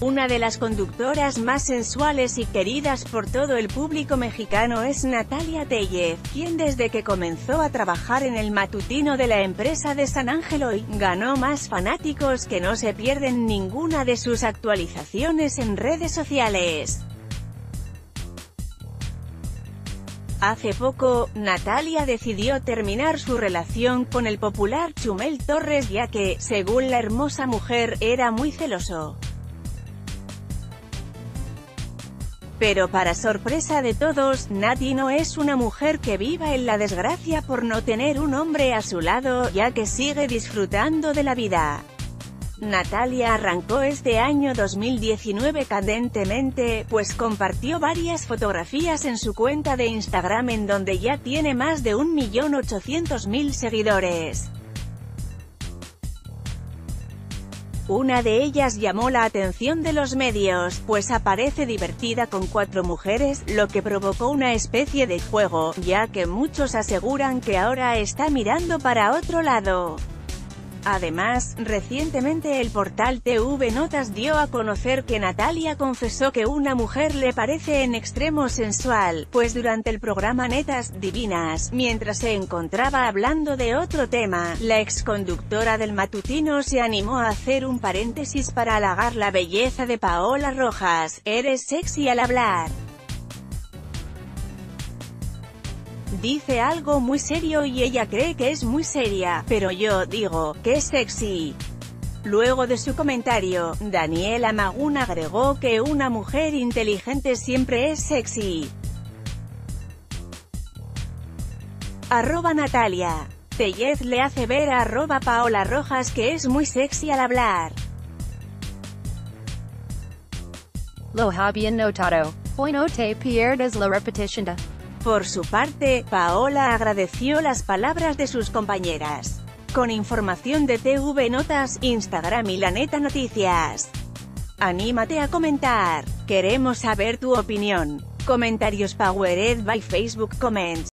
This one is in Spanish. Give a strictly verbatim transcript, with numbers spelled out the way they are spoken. Una de las conductoras más sensuales y queridas por todo el público mexicano es Natalia Téllez, quien desde que comenzó a trabajar en el matutino de la empresa de San Ángel hoy, ganó más fanáticos que no se pierden ninguna de sus actualizaciones en redes sociales. Hace poco, Natalia decidió terminar su relación con el popular Chumel Torres ya que, según la hermosa mujer, era muy celoso. Pero para sorpresa de todos, Nati no es una mujer que viva en la desgracia por no tener un hombre a su lado, ya que sigue disfrutando de la vida. Natalia arrancó este año dos mil diecinueve cadentemente, pues compartió varias fotografías en su cuenta de Instagram en donde ya tiene más de un millón ochocientos mil seguidores. Una de ellas llamó la atención de los medios, pues aparece divertida con cuatro mujeres, lo que provocó una especie de juego, ya que muchos aseguran que ahora está mirando para otro lado. Además, recientemente el portal T V Notas dio a conocer que Natalia confesó que una mujer le parece en extremo sensual, pues durante el programa Netas Divinas, mientras se encontraba hablando de otro tema, la exconductora del matutino se animó a hacer un paréntesis para halagar la belleza de Paola Rojas: "Eres sexy al hablar. Dice algo muy serio y ella cree que es muy seria, pero yo digo, que es sexy". Luego de su comentario, Daniela Magún agregó que una mujer inteligente siempre es sexy. Arroba Natalia Téllez le hace ver a arroba Paola Rojas que es muy sexy al hablar. Lo habían notado, hoy no te pierdas la repetición de... Por su parte, Paola agradeció las palabras de sus compañeras. Con información de T V Notas, Instagram y La Neta Noticias. Anímate a comentar. Queremos saber tu opinión. Comentarios powered by Facebook Comments.